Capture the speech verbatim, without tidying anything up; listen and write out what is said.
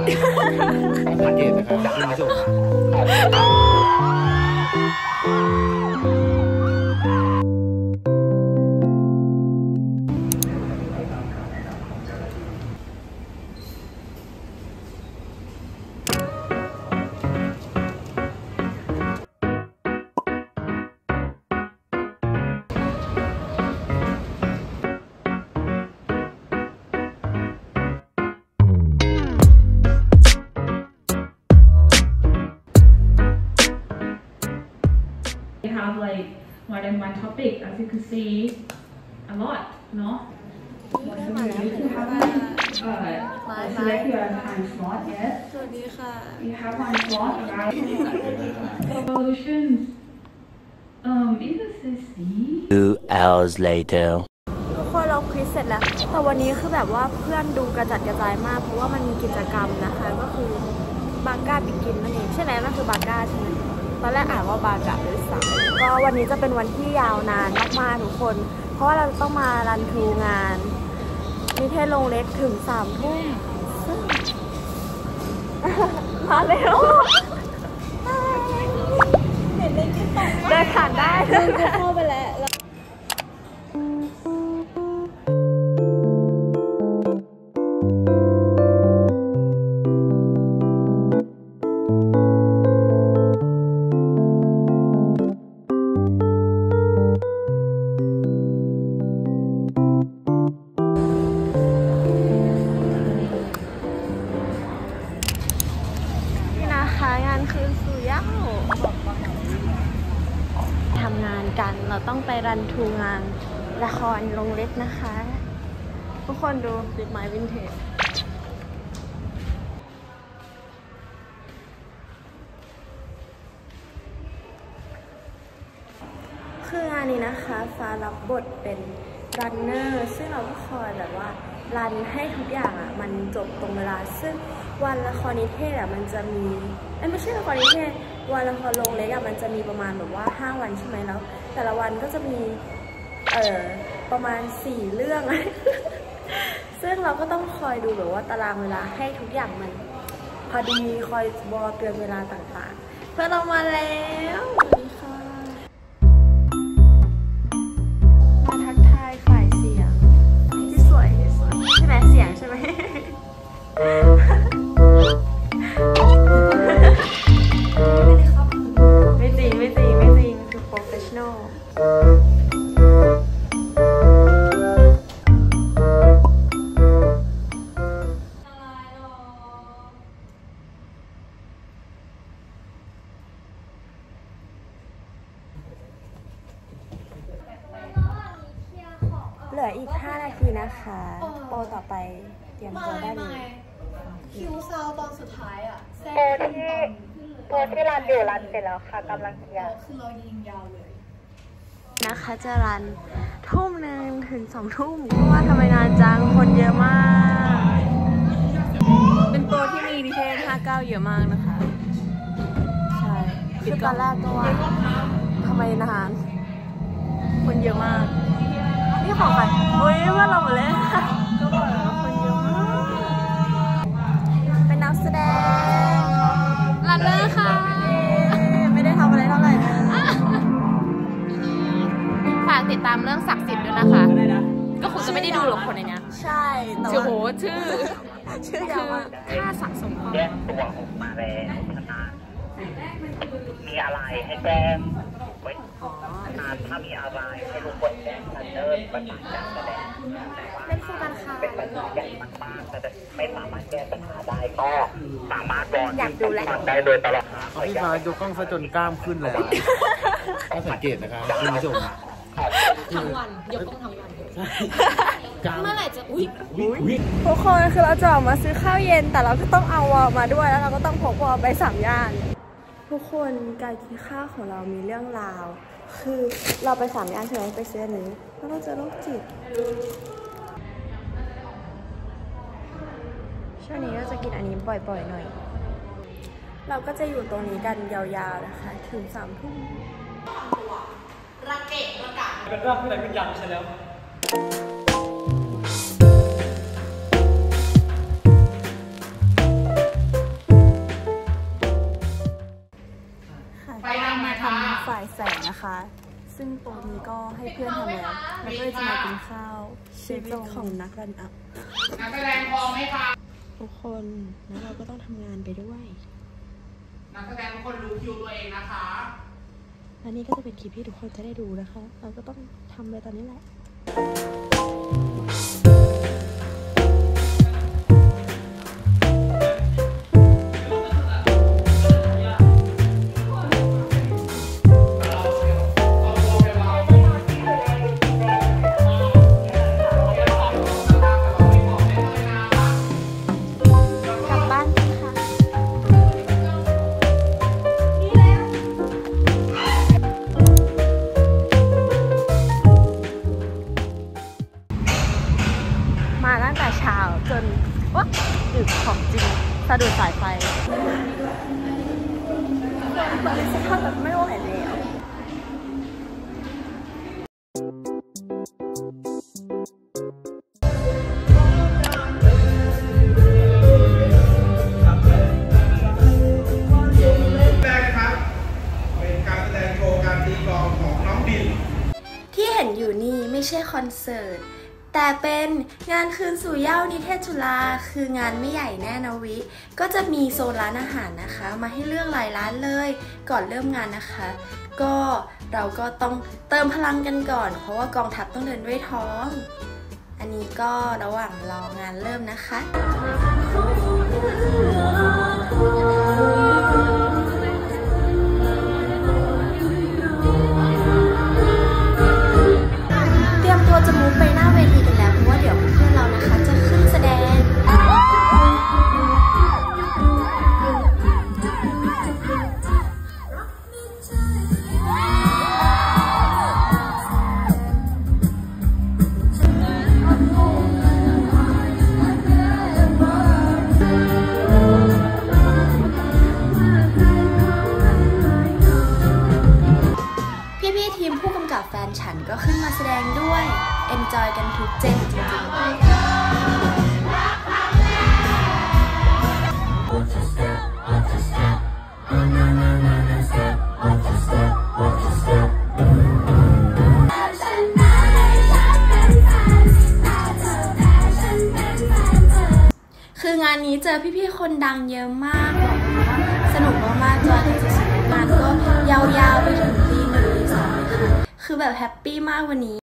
สังเกตนะครับดังมาชมlike more than one topic, as you can see, a lot, no? Uh, select your time slot, yes? You have one slot about solutions. Um, interesting. Two hours later.พอเราคลิปเสร็จแล้วแต่วันนี้คือแบบว่าเพื่อนดูกระจัดกระจายมากเพราะว่ามันมีกิจกรรมนะคะก็คือบาก้าบิกินนั่นเองใช่ไหมนั่นคือบาก้าใช่ไหมตอนแรกอ่านว่าบาก้าหรือสามก็วันนี้จะเป็นวันที่ยาวนานมากๆทุกคนเพราะว่าเราต้องมารันทรูงานนิเทศโรงเล็กถึงสามทุ่มมาแล้วเห็นได้กินต่อเดินผ่านได้เดินเข้าไปแล้วทำงานกันเราต้องไปรันทูงานละครลงเล็กนะคะทุกคนดูติดไม้วินเทจคืองานนี้นะคะฟ้ารับบทเป็นรันเนอร์ซึ่งเราก็คอยแบบว่ารันให้ทุกอย่างอ่ะมันจบตรงเวลาซึ่งวันละครนิเทศอ่ะมันจะมีไอ้ไม่ใช่ละครนิเทศวันละครลงเล็กอ่ะมันจะมีประมาณแบบว่าห้าวันใช่ไหมแล้วแต่ละวันก็จะมีเอ่อประมาณสี่เรื่อง ซึ่งเราก็ต้องคอยดูแบบว่าตารางเวลาให้ทุกอย่างมันพอดีคอยบอเตือนเวลาต่างๆเพื่อนเรามาแล้วเหลืออีกห้านาทีนะคะโปรต่อไปเตรียมตัวได้เลยคิวซาวตอนสุดท้ายอ่ะโปรที่โปรที่รันอยู่รันเสร็จแล้วค่ะกำลังเคลียร์คือเรายิงยาวเลยนะคะจะรันทุ่มหนึ่งถึงสองทุ่มเพราะว่าทำไมนานจังคนเยอะมากเป็นโปรที่มีนิเทศห้าสิบเก้าเยอะมากนะคะใช่คือตอนแรกก็ว่าทำไมนานคนเยอะมากนี่ของใครโอ้ยว่าเราหมดเลยก็บอกแล้วว่าคนเยอะมากเป็นนักแสดงรันเนอร์ค่ะไม่ได้ทำอะไรเท่าไหร่ฝากติดตามเรื่องศักดิ์สิทธิ์ด้วยนะคะก็คงจะไม่ได้ดูหรอกคนในนี้ใช่ชื่อโหชื่อชื่อค่าสะสมความแยกตัวออกมาแล้วมีอะไรให้แจ้งถ้ามีอะไรให้รู้กฎแจ้งทันเดินปัญหาการแสดงแต่ว่าเป็นปัญหาใหญ่มากๆแต่ไม่สามารถแก้ปัญหาได้ก็สามารถบอกได้โดยตลอดพี่ฟ้าดูกล้องซะจนกล้ามขึ้นแล้วก็สังเกตนะครับคุณผู้ชมทั้งวันยกกล้องทั้งวันเมื่อไหร่จะอุ้ยทุกคนคือเราจะออกมาซื้อข้าวเย็นแต่เราก็ต้องเอาวอลมาด้วยแล้วเราก็ต้องพกวอลไปสามย่านทุกคนการกินข้าวของเรามีเรื่องราวคือเราไปสามย่านใช่ไหมไปซื้ออันนี้แล้วเราจะโรคจิตช่วงนี้เราจะกินอันนี้บ่อยๆหน่อยเราก็จะอยู่ตรงนี้กันยาวๆนะคะถึงสามทุ่มระเกะระกะเป็นร่างที่ไหนเป็นยำใช่แล้ว ฝ่ายแสงนะคะซึ่งตรงนี้ก็ให้เพื่อนทำแล้วแล้วก็จะมากินข้าวชีวิตของนักรันอัพนักแสดงพอไหมคะทุกคนแล้วเราก็ต้องทำงานไปด้วยนักแสดงทุกคนรู้คิวตัวเองนะคะอันนี้ก็จะเป็นคลิปที่ทุกคนจะได้ดูนะคะเราก็ต้องทำเลยตอนนี้แหละสะดุดสายไฟตอนนี้สภาพแบบไม่ไหวแล้วที่เห็นอยู่นี่ไม่ใช่คอนเสิร์ตแต่เป็นงานคืนสู่เหย้านิเทศจุฬาคืองานไม่ใหญ่แน่นะวิก็จะมีโซนร้านอาหารนะคะมาให้เลือกหลายร้านเลยก่อนเริ่มงานนะคะก็เราก็ต้องเติมพลังกันก่อนเพราะว่ากองทัพต้องเดินด้วยท้องอันนี้ก็ระหว่างรองานเริ่มนะคะจะมุ่งไปหน้าเวทีกันแล้วเพราะว่าเดี๋ยวเพื่อนเรานะคะจะขึ้นแสดงแฟนฉันก็ขึ้นมาแสดงด้วยเอนจอยกันทุกเจนจริงๆคืองานนี้เจอพี่ๆคนดังเยอะมากบอกเลยว่าสนุกมากๆจอยกันสุดๆงานก็ยาวๆไปถึงปีหนึ่งปีสองเลยค่ะคือแบบแฮปปี้มากวันนี้